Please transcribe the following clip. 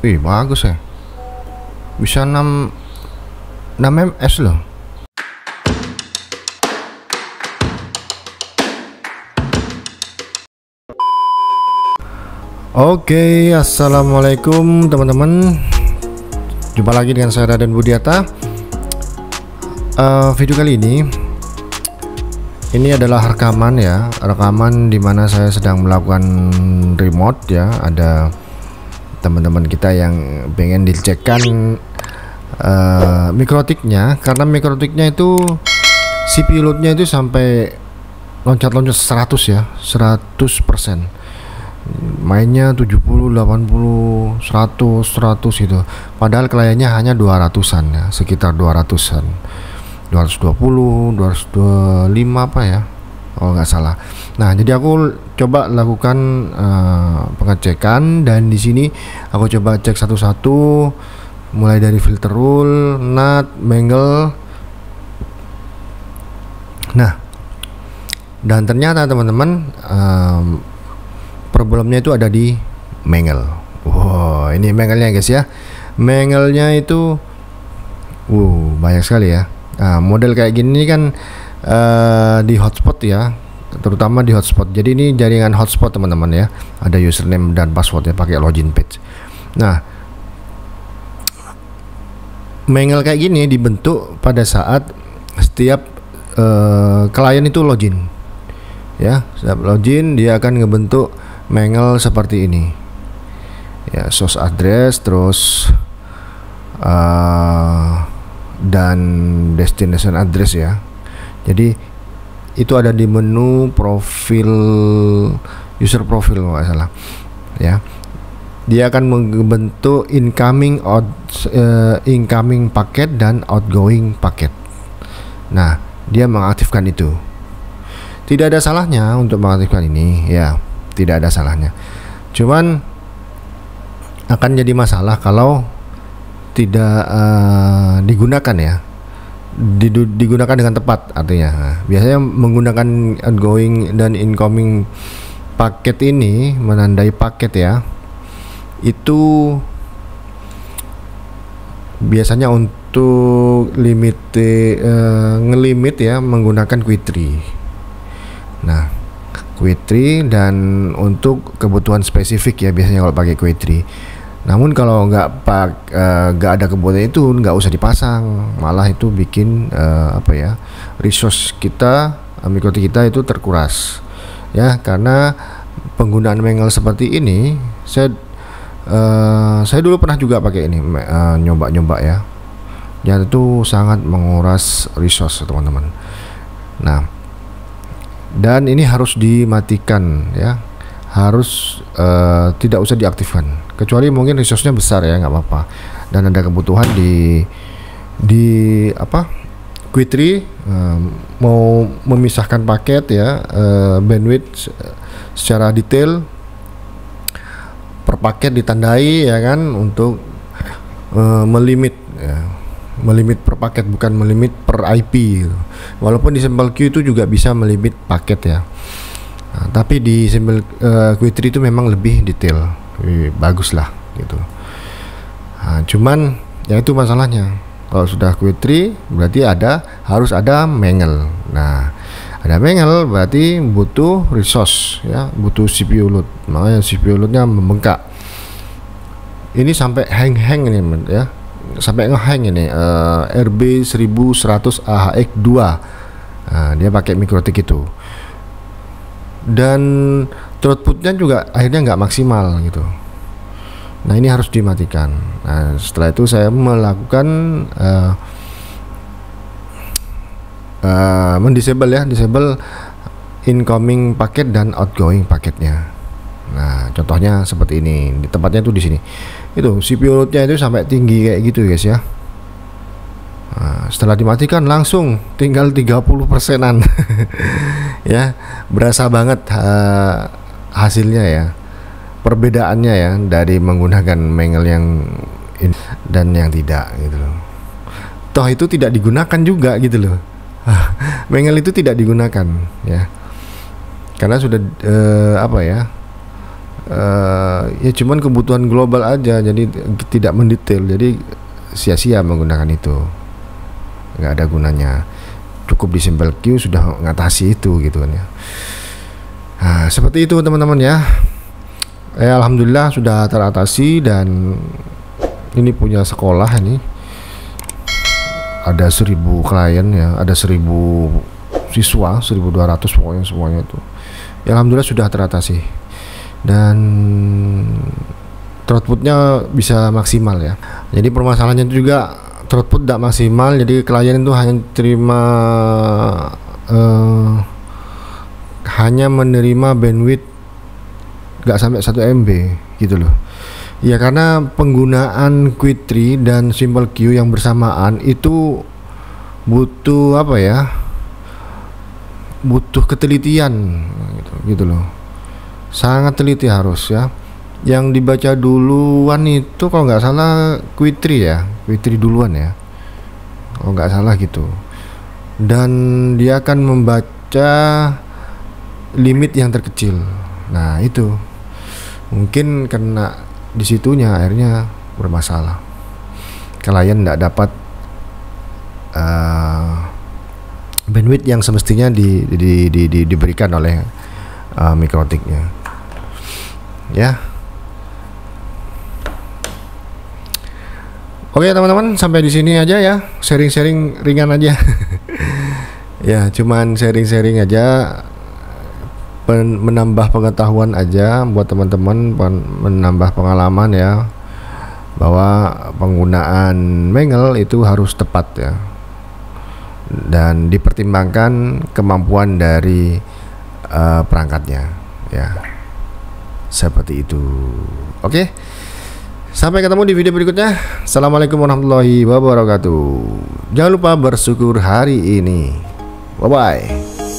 Wih, bagus ya. Bisa 6 ms loh. Oke, assalamualaikum teman-teman. Jumpa lagi dengan saya Raden Budiata. Video kali ini adalah rekaman ya, dimana saya sedang melakukan remote ya. Ada teman-teman kita yang pengen dicekkan MikroTik-nya, karena MikroTik-nya itu CPU load-nya itu sampai loncat-loncat 100 ya, 100%. Mainnya 70, 80, 100, 100 gitu. Padahal kliennya hanya 200-an ya, sekitar 200-an. 220, 225 apa ya? Oh, nggak salah. Nah, jadi aku coba lakukan pengecekan, dan di sini aku coba cek satu-satu, mulai dari filter rule, nut, mangle. Nah, dan ternyata teman-teman problemnya itu ada di mangle. Wow, ini mangle-nya guys ya. Mangle-nya itu banyak sekali ya. Nah, model kayak gini kan di hotspot ya, terutama di hotspot. Jadi ini jaringan hotspot teman-teman ya, ada username dan passwordnya pakai login page. Nah, mangle kayak gini dibentuk pada saat setiap klien itu login ya. Setiap login dia akan ngebentuk mangle seperti ini ya, source address, terus dan destination address ya. Jadi itu ada di menu profil, user profile nggak salah ya. Dia akan membentuk incoming paket dan outgoing paket. Nah, dia mengaktifkan itu. Tidak ada salahnya untuk mengaktifkan ini ya, tidak ada salahnya. Cuman akan jadi masalah kalau tidak digunakan ya. Digunakan dengan tepat artinya. Nah, biasanya menggunakan outgoing dan incoming paket ini, menandai paket ya, itu biasanya untuk ngelimit ya, menggunakan Q3. Nah, Q3 dan untuk kebutuhan spesifik ya, biasanya kalau pakai Q3. Namun kalau nggak ada kebutuhan itu nggak usah dipasang, malah itu bikin apa ya, resource kita, MikroTik kita itu terkuras ya. Karena penggunaan mangle seperti ini, saya dulu pernah juga pakai ini, nyoba-nyoba ya, dan itu sangat menguras resource teman-teman. Nah, dan ini harus dimatikan ya, harus tidak usah diaktifkan, kecuali mungkin resource-nya besar ya, nggak apa-apa, dan ada kebutuhan di apa, Q3 mau memisahkan paket ya, bandwidth secara detail per paket ditandai ya kan, untuk melimit ya, melimit per paket, bukan melimit per IP gitu. Walaupun di sampel Q itu juga bisa melimit paket ya. Nah, tapi di sampel Q3 itu memang lebih detail, bagus lah gitu. Nah, cuman ya itu masalahnya, kalau sudah Q3 berarti harus ada mangle. Nah, ada mangle berarti butuh resource ya, butuh CPU load, makanya CPU loadnya membengkak. Ini sampai hang-hang ini ya, sampai ngehang ini RB1100AHx2. Nah, dia pakai MikroTik itu, dan throughputnya juga akhirnya nggak maksimal gitu. Nah, ini harus dimatikan. Nah, setelah itu saya melakukan mendisable ya, disable incoming paket dan outgoing paketnya. Nah, contohnya seperti ini, di tempatnya tuh di sini. Itu CPU loadnya itu sampai tinggi kayak gitu guys ya. Nah, setelah dimatikan langsung tinggal 30%-an ya, berasa banget hasilnya ya, perbedaannya ya, dari menggunakan mangle yang dan yang tidak gitu loh. Toh itu tidak digunakan juga gitu loh. Mangle itu tidak digunakan ya, karena sudah apa ya, ya cuman kebutuhan global aja, jadi tidak mendetail, jadi sia-sia menggunakan itu, nggak ada gunanya. Cukup di sampel Q sudah mengatasi itu gitu kan ya. Nah, seperti itu teman-teman ya. Alhamdulillah sudah teratasi, dan ini punya sekolah ini ada 1000 klien ya, ada 1000 siswa, 1200 pokoknya semuanya itu. Ya, alhamdulillah sudah teratasi. Dan throughputnya bisa maksimal ya. Jadi permasalahannya itu juga throughput tidak maksimal, jadi klien itu hanya terima menerima bandwidth nggak sampai 1 MB gitu loh. Ya karena penggunaan Q3 dan simple Q yang bersamaan itu butuh apa ya? Butuh ketelitian gitu loh. Sangat teliti harus ya. Yang dibaca duluan itu kalau nggak salah Q3 ya, Q3 duluan ya, kalau nggak salah gitu. Dan dia akan membaca limit yang terkecil. Nah itu mungkin kena disitunya, akhirnya bermasalah. Klien nggak dapat bandwidth yang semestinya diberikan oleh MikroTik-nya. Ya, oke teman-teman, sampai di sini aja ya, sharing-sharing ringan aja. Ya cuman sharing-sharing aja, menambah pengetahuan aja buat teman-teman, menambah pengalaman ya, bahwa penggunaan mengel itu harus tepat ya, dan dipertimbangkan kemampuan dari perangkatnya ya. Seperti itu. Oke. Sampai ketemu di video berikutnya. Assalamualaikum warahmatullahi wabarakatuh. Jangan lupa bersyukur hari ini. Bye-bye.